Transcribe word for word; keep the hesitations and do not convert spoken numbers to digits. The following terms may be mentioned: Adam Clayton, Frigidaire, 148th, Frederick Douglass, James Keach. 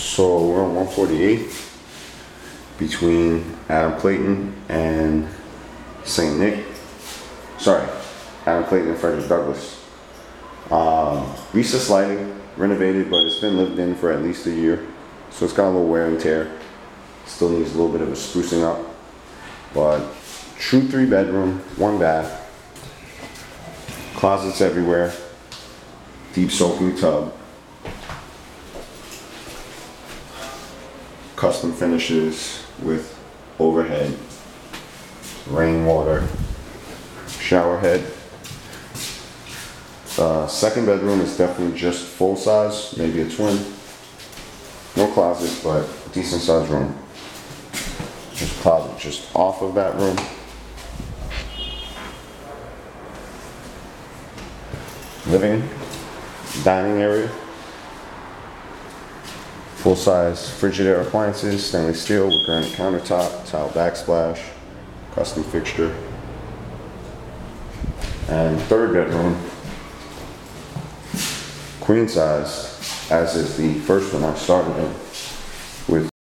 So we're on one forty-eight between Adam Clayton and Saint Nick. Sorry, Adam Clayton and Frederick Douglass. Um, recessed lighting, renovated, but it's been lived in for at least a year. So it's got a little wear and tear. Still needs a little bit of a sprucing up. But true three bedroom, one bath. Closets everywhere. Deep soaking tub. Custom finishes with overhead, rainwater, shower head. Uh, second bedroom is definitely just full size, maybe a twin. No closet, but decent sized room. There's a closet just off of that room. Living, dining area. Full-size Frigidaire appliances, stainless steel with granite countertop, tile backsplash, custom fixture. And third bedroom, queen size, as is the first one I started in, with